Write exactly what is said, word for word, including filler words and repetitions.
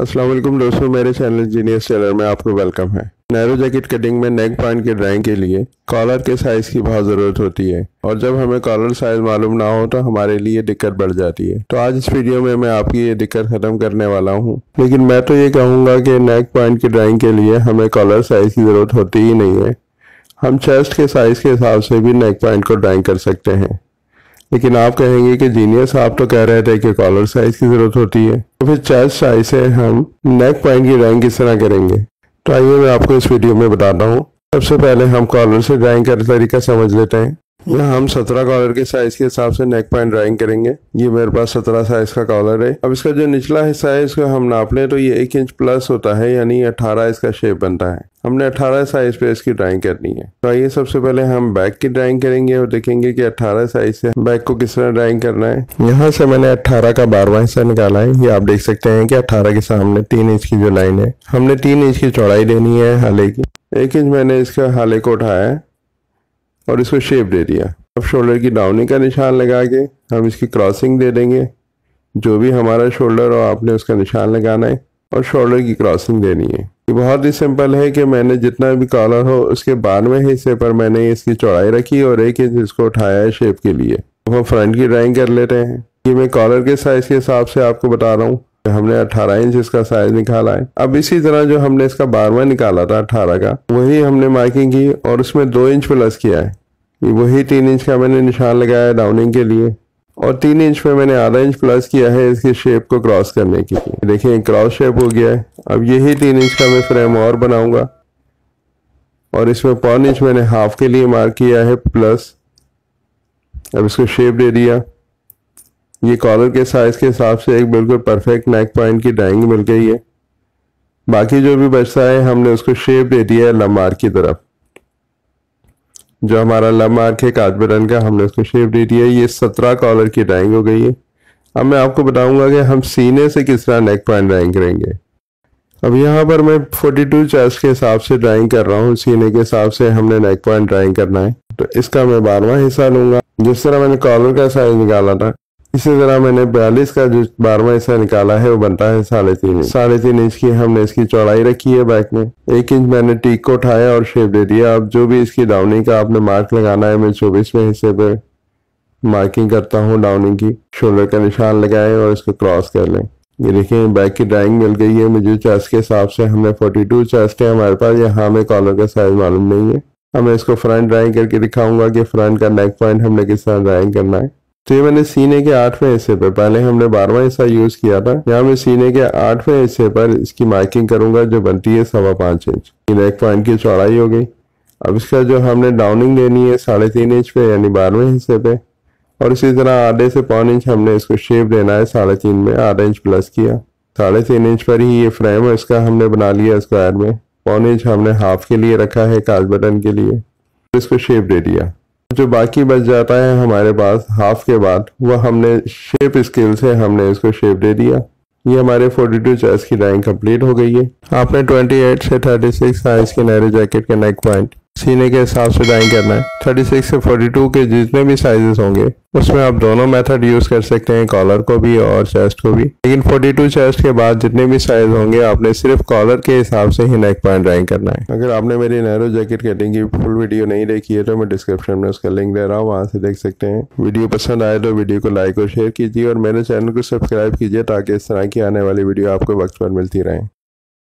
अस्सलाम वालेकुम दोस्तों, मेरे चैनल जीनियस टेलर में आपको वेलकम है। नेहरू जैकेट कटिंग में नेक पॉइंट की ड्राइंग के लिए कॉलर के साइज़ की बहुत ज़रूरत होती है और जब हमें कॉलर साइज़ मालूम ना हो तो हमारे लिए दिक्कत बढ़ जाती है। तो आज इस वीडियो में मैं आपकी ये दिक्कत ख़त्म करने वाला हूँ, लेकिन मैं तो ये कहूँगा कि नेक पॉइंट की ड्राइंग के लिए हमें कॉलर साइज़ की ज़रूरत होती ही नहीं है। हम चेस्ट के साइज़ के हिसाब से भी नेक पॉइंट को ड्राइंग कर सकते हैं। लेकिन आप कहेंगे कि जीनियस आप तो कह रहे थे कि कॉलर साइज की ज़रूरत होती है, तो फिर चेस्ट साइज से हम नेक पॉइंट की ड्राइंग किस तरह करेंगे? तो आइए मैं आपको इस वीडियो में बताता हूँ। सबसे पहले हम कॉलर से ड्राइंग का तरीका समझ लेते हैं। यहाँ हम सत्रह कॉलर के साइज के हिसाब से नेक पॉइंट ड्राइंग करेंगे। ये मेरे पास सत्रह साइज का कॉलर है। अब इसका जो निचला हिस्सा है इसको हम नाप लें तो ये एक इंच प्लस होता है, यानी अठारह इसका शेप बनता है। हमने अठारह साइज पे इसकी ड्राइंग करनी है। तो आइए सबसे पहले हम बैक की ड्राइंग करेंगे और देखेंगे कि अठारह साइज से बैक को किस तरह ड्राइंग करना है। यहाँ से मैंने अठारह का बारहवां हिस्सा निकाला है। ये आप देख सकते हैं कि अठारह के सामने तीन इंच की जो लाइन है, हमने तीन इंच की चौड़ाई देनी है हाले की। एक इंच मैंने इसका हाले को उठाया है और इसको शेप दे दिया। अब शोल्डर की डाउनिंग का निशान लगा के हम इसकी क्रॉसिंग दे देंगे। जो भी हमारा शोल्डर हो आपने उसका निशान लगाना है और शोल्डर की क्रॉसिंग देनी है। ये बहुत ही सिंपल है कि मैंने जितना भी कॉलर हो उसके बारहवें हिस्से पर मैंने इसकी चौड़ाई रखी और एक इंच इसको उठाया है शेप के लिए। अब हम फ्रंट की ड्राइंग कर लेते हैं। ये मैं कॉलर के साइज के हिसाब से आपको बता रहा हूँ। हमने अठारह इंच इसका साइज निकाला है। अब इसी तरह जो हमने इसका बारहवां निकाला था अठारह का, वही हमने मार्किंग की और उसमें दो इंच प्लस किया है। वही तीन इंच का मैंने निशान लगाया है डाउनिंग के लिए और तीन इंच पे मैंने आधा इंच प्लस किया है इसकी शेप को क्रॉस करने के लिए। देखिए क्रॉस शेप हो गया है। अब यही तीन इंच का मैं फ्रेम और बनाऊंगा और इसमें पौन इंच मैंने हाफ के लिए मार्क किया है प्लस। अब इसको शेप दे दिया। ये कॉलर के साइज के हिसाब से एक बिल्कुल परफेक्ट नेक पॉइंट की ड्राइंग मिल गई है। बाकी जो भी बचता है हमने उसको शेप दे दिया है लंब मार्क की तरफ। जो हमारा लंब मार्क है काज बटन का, हमने उसको शेप दे दिया है। ये सत्रह कॉलर की ड्राइंग हो गई है। अब मैं आपको बताऊंगा कि हम सीने से किस तरह नेक पॉइंट ड्राइंग करेंगे। अब यहाँ पर मैं बयालीस चेस्ट के हिसाब से ड्राइंग कर रहा हूँ। सीने के हिसाब से हमने नेक पॉइंट ड्राइंग करना है। तो इसका मैं बारहवां हिस्सा लूंगा। जिस तरह मैंने कॉलर का साइज निकाला था इसी तरह मैंने बयालीस का जो बारहवां हिस्सा निकाला है वो बनता है साढ़े तीन इंच। साढ़े तीन इंच की हमने इसकी चौड़ाई रखी है बैक में। एक इंच मैंने टीक को उठाया और शेप दे दिया। अब जो भी इसकी डाउनिंग का आपने मार्क लगाना है, मैं चौबीसवें हिस्से पे मार्किंग करता हूँ डाउनिंग की। शोल्डर का निशान लगाए और इसको क्रॉस कर लें। ये देखिए बैक की ड्राइंग मिल गई है मुझे। चेस्ट के हिसाब से हमने फोर्टी टू चेस्ट है हमारे पास। यहाँ हमें कॉलर का साइज मालूम नहीं है। अब मैं इसको फ्रंट ड्राइंग करके दिखाऊंगा कि फ्रंट का नेक पॉइंट हमने किस तरह ड्राइंग करना है। तो ये मैंने सीने के आठवें हिस्से पर, पहले हमने बारहवां हिस्सा यूज किया था, यहाँ मैं सीने के आठवें हिस्से पर इसकी मार्किंग करूंगा जो बनती है सवा पाँच इंच। नेक पॉइंट की चौड़ाई हो गई। अब इसका जो हमने डाउनिंग देनी है साढ़े तीन इंच पे, यानी बारहवें हिस्से पे, और इसी तरह आधे से पौन इंच हमने इसको शेप देना है। साढ़े तीन में आधा इंच प्लस किया। साढ़े तीन इंच पर ही ये फ्रेम है, इसका हमने बना लिया स्क्वायर में। पौन इंच हमने हाफ के लिए रखा है काज बटन के लिए। इसको शेप दे दिया। जो बाकी बच जाता है हमारे पास हाफ के बाद, वह हमने शेप स्केल से हमने इसको शेप दे दिया। ये हमारे बयालीस चेस्ट की ड्राइंग कंप्लीट हो गई है। आपने अट्ठाईस से छत्तीस साइज के नेहरू जैकेट के नेक पॉइंट सीने के हिसाब से ड्राइंग करना है। छत्तीस से बयालीस के जितने भी साइजेस होंगे उसमें आप दोनों मेथड यूज कर सकते हैं, कॉलर को भी और चेस्ट को भी। लेकिन बयालीस चेस्ट के बाद जितने भी साइज होंगे आपने सिर्फ कॉलर के हिसाब से ही नेक पॉइंट ड्राइंग करना है। अगर आपने मेरी नेहरू जैकेट कटिंग की फुल वीडियो नहीं देखी है तो मैं डिस्क्रिप्शन में उसका लिंक दे रहा हूँ, वहाँ से देख सकते हैं। वीडियो पसंद आए तो वीडियो को लाइक और शेयर कीजिए और मेरे चैनल को सब्सक्राइब कीजिए ताकि इस तरह की आने वाली वीडियो आपको वक्त पर मिलती रहे।